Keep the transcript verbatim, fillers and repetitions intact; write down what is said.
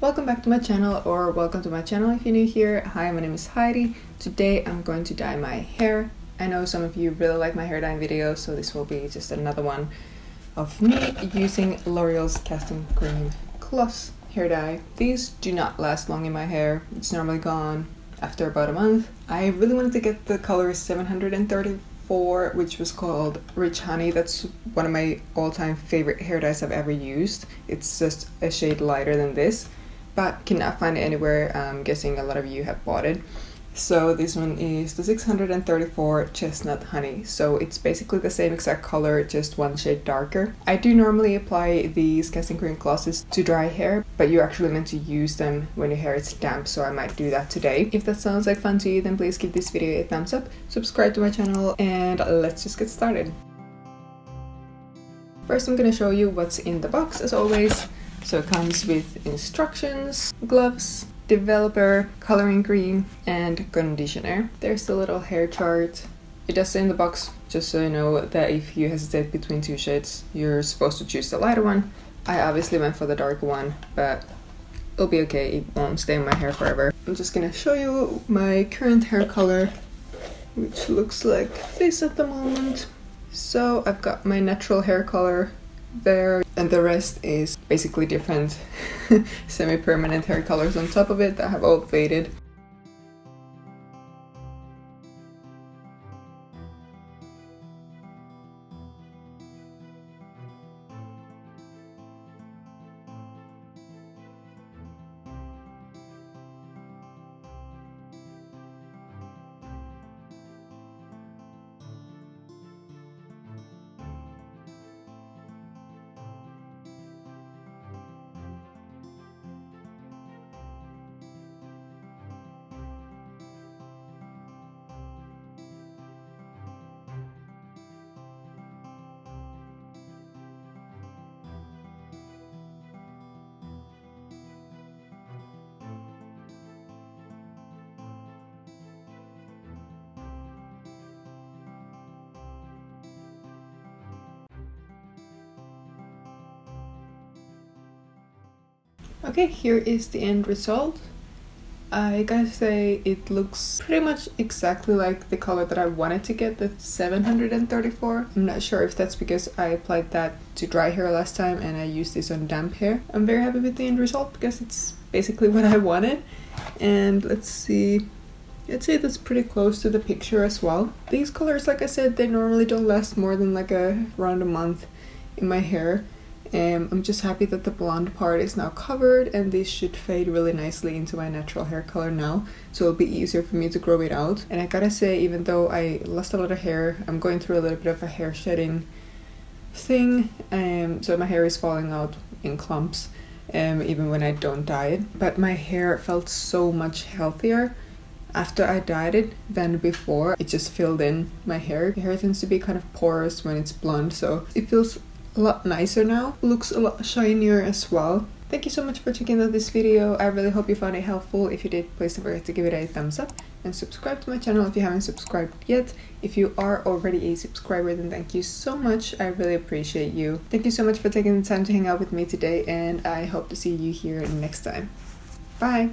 Welcome back to my channel, or welcome to my channel if you're new here. Hi, my name is Heidi. Today I'm going to dye my hair. I know some of you really like my hair dyeing videos, so this will be just another one of me using L'Oréal's Casting Crème Gloss hair dye. These do not last long in my hair. It's normally gone after about a month. I really wanted to get the color seven hundred thirty-four, which was called Rich Honey. That's one of my all-time favorite hair dyes I've ever used. It's just a shade lighter than this, but cannot find it anywhere. I'm guessing a lot of you have bought it. So this one is the six hundred thirty-four Chestnut Honey. So it's basically the same exact color, just one shade darker. I do normally apply these Casting Crème Glosses to dry hair, but you're actually meant to use them when your hair is damp, so I might do that today. If that sounds like fun to you, then please give this video a thumbs up, subscribe to my channel, and let's just get started. First, I'm gonna show you what's in the box, as always. So it comes with instructions, gloves, developer, coloring cream, and conditioner. There's the little hair chart. It does say in the box, just so you know, that if you hesitate between two shades, you're supposed to choose the lighter one. I obviously went for the darker one, but it'll be okay, it won't stay in my hair forever. I'm just gonna show you my current hair color, which looks like this at the moment. So I've got my natural hair color there, and the rest is basically different semi-permanent hair colors on top of it that have all faded. Okay, here is the end result. I gotta say, it looks pretty much exactly like the color that I wanted to get, the seven hundred thirty-four. I'm not sure if that's because I applied that to dry hair last time and I used this on damp hair. I'm very happy with the end result because it's basically what I wanted. And let's see, I'd say that's pretty close to the picture as well. These colors, like I said, they normally don't last more than like a, around a month in my hair. Um, I'm just happy that the blonde part is now covered, and this should fade really nicely into my natural hair color now, so it'll be easier for me to grow it out. And I gotta say, even though I lost a lot of hair, I'm going through a little bit of a hair shedding thing, um, so my hair is falling out in clumps, um, even when I don't dye it. But my hair felt so much healthier after I dyed it than before. It just filled in my hair. My hair tends to be kind of porous when it's blonde, so it feels a lot nicer now, looks a lot shinier as well. Thank you so much for checking out this video. I really hope you found it helpful. If you did, please don't forget to give it a thumbs up and subscribe to my channel if you haven't subscribed yet. If you are already a subscriber, then thank you so much. I really appreciate you. Thank you so much for taking the time to hang out with me today, and I hope to see you here next time. Bye!